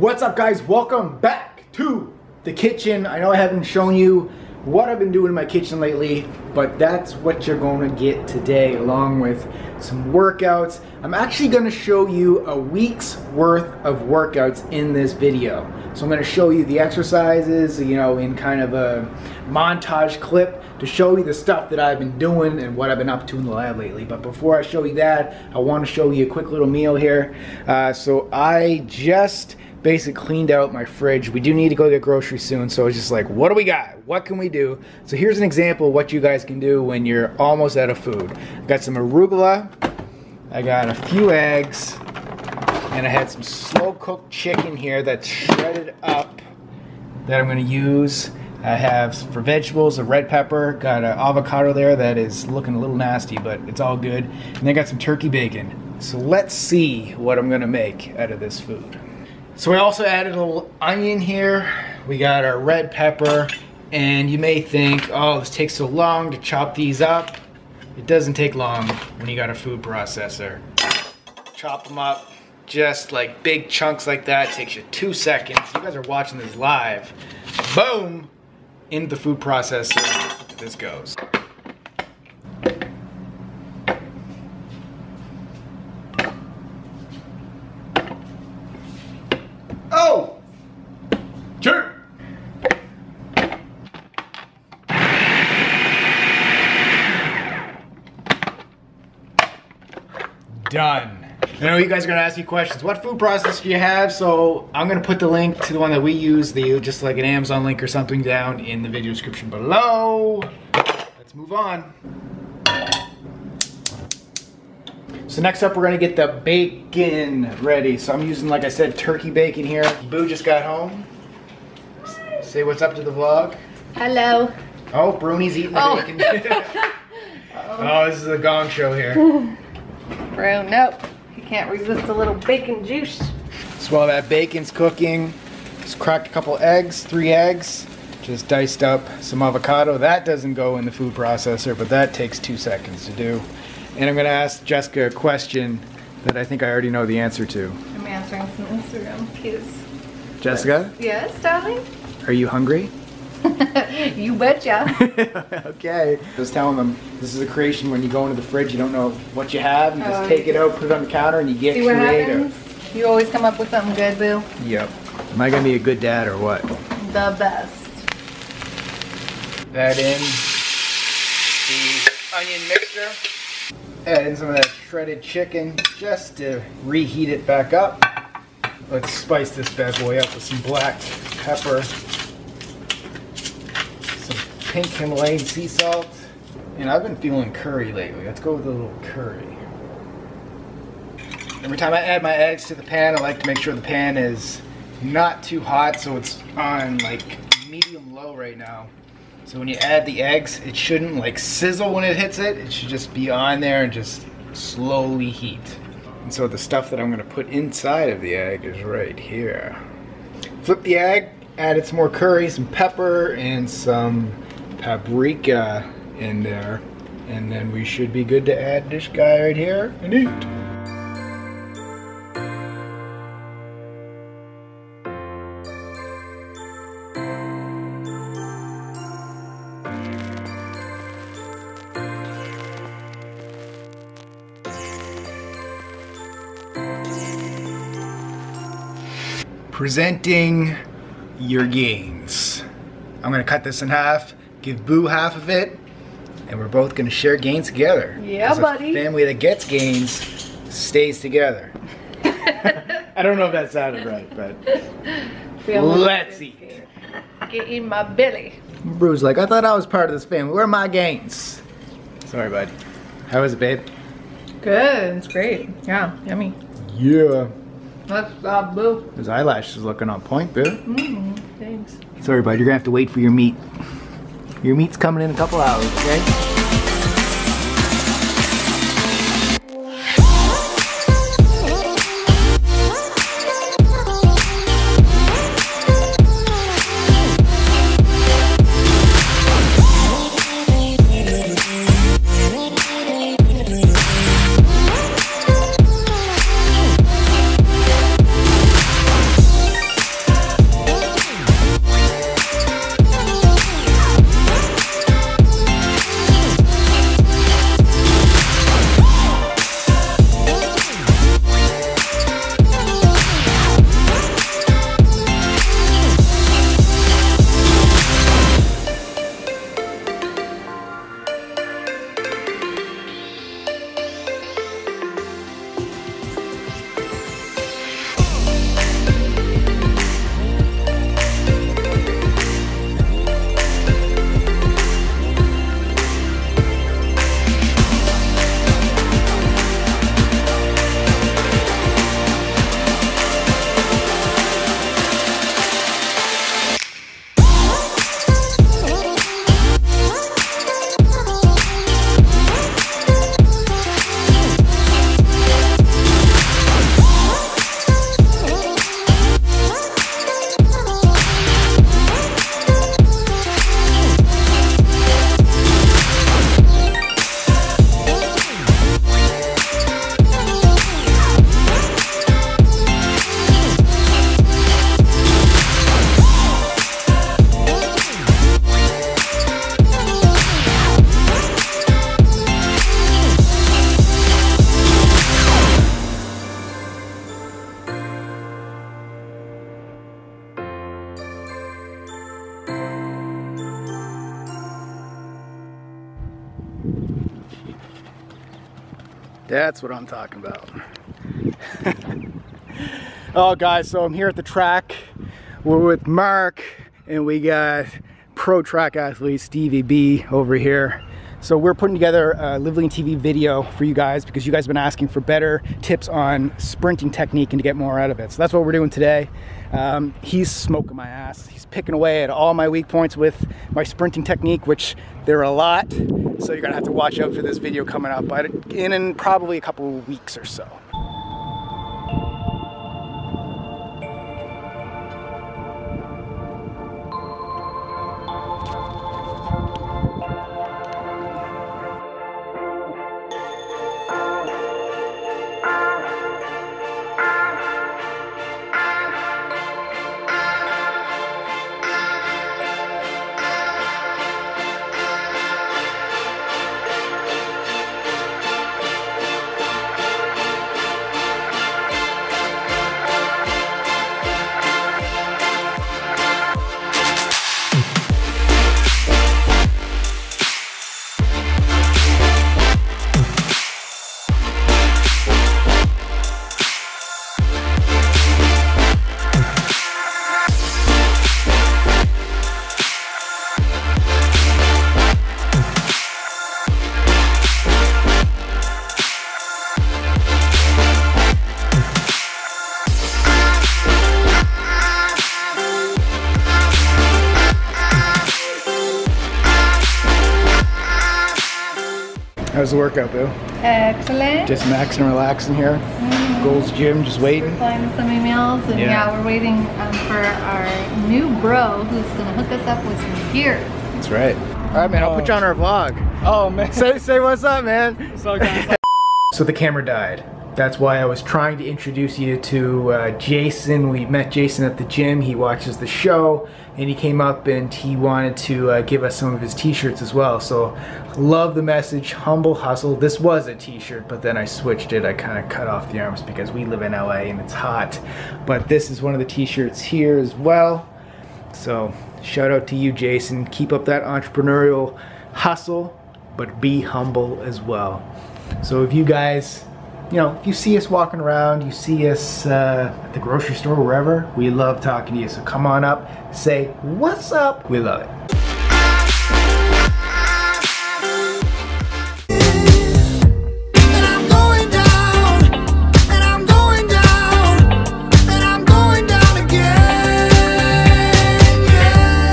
What's up, guys? Welcome back to the kitchen. I know I haven't shown you what I've been doing in my kitchen lately, but that's what you're going to get today, along with some workouts. I'm actually going to show you a week's worth of workouts in this video. So I'm going to show you the exercises, you know, in kind of a montage clip to show you the stuff that I've been doing and what I've been up to in the lab lately. But before I show you that, I want to show you a quick little meal here. So I just basically cleaned out my fridge. We do need to go get groceries soon, so it's just like, what do we got? What can we do? So here's an example of what you guys can do when you're almost out of food. I got some arugula, I got a few eggs, and I had some slow-cooked chicken here that's shredded up that I'm gonna use. I have, for vegetables, a red pepper, got an avocado there that is looking a little nasty, but it's all good. And I got some turkey bacon. So let's see what I'm gonna make out of this food. So we also added a little onion here. We got our red pepper, and you may think, oh, this takes so long to chop these up. It doesn't take long when you got a food processor. Chop them up, just like big chunks like that. It takes you 2 seconds. You guys are watching this live. Boom, into the food processor, this goes. Done. I know you guys are gonna ask me questions. What food processor do you have? So I'm gonna put the link to the one that we use, just like an Amazon link or something, down in the video description below. Let's move on. So next up, we're gonna get the bacon ready. So I'm using, like I said, turkey bacon here. Boo just got home. Hi. Say what's up to the vlog. Hello. Oh, Bruni's eating the bacon. Oh, this is a gong show here. Nope, you can't resist a little bacon juice. So while that bacon's cooking, just cracked a couple eggs, 3 eggs, just diced up some avocado. That doesn't go in the food processor, but that takes 2 seconds to do. And I'm gonna ask Jessica a question that I think I already know the answer to. I'm answering some Instagram cues. Jessica? Yes, darling? Are you hungry? You betcha. Okay. Just telling them, this is a creation. When you go into the fridge, you don't know what you have. You just take it out, put it on the counter, and you get creative. You always come up with something good, Boo. Yep. Am I going to be a good dad or what? The best. Add in the onion mixture. Add in some of that shredded chicken just to reheat it back up. Let's spice this bad boy up with some black pepper. Pink Himalayan sea salt. And I've been feeling curry lately. Let's go with a little curry. Every time I add my eggs to the pan, I like to make sure the pan is not too hot, so it's on like medium low right now. So when you add the eggs, it shouldn't like sizzle when it hits it. It should just be on there and just slowly heat. And so the stuff that I'm gonna put inside of the egg is right here. Flip the egg, added some more curry, some pepper, and some paprika in there, and then we should be good to add this guy right here and eat. Presenting your gains. I'm gonna cut this in half, give Boo half of it, and we're both gonna share gains together. Yeah, buddy. A family that gets gains stays together. I don't know if that sounded right, but let's eat. Get in my belly. Boo's like, I thought I was part of this family. Where are my gains? Sorry, buddy. How is it, babe? Good. It's great. Yeah, yummy. Yeah. That's Boo. His eyelash is looking on point, Boo. Mm-hmm. Thanks. Sorry, bud. You're gonna have to wait for your meat. Your meat's coming in a couple hours, okay? That's what I'm talking about. Oh guys, so I'm here at the track. We're with Mark and we got pro track athlete Stevie B over here. So we're putting together a Live Lean TV video for you guys because you guys have been asking for better tips on sprinting technique and to get more out of it. So that's what we're doing today. He's smoking my ass. He's picking away at all my weak points with my sprinting technique, which there are a lot. So you're gonna have to watch out for this video coming up in probably a couple of weeks or so. How's the workout, Boo? Excellent. Just maxing and relaxing here. Gold's Gym, just waiting. We're flying some emails, and yeah we're waiting for our new bro who's gonna hook us up with some gear. That's right. All right, man. I'll put you on our vlog. Oh man. Say what's up, man. What's up, guys? So the camera died. That's why I was trying to introduce you to Jason. We met Jason at the gym. He watches the show, and he came up and he wanted to give us some of his t-shirts as well. So love the message, humble hustle. This was a t-shirt, but then I switched it. I kind of cut off the arms because we live in LA and it's hot. But this is one of the t-shirts here as well. So shout out to you, Jason. Keep up that entrepreneurial hustle, but be humble as well. So if you guys, you know, if you see us walking around, you see us at the grocery store, wherever, we love talking to you. So come on up, say, what's up? We love it.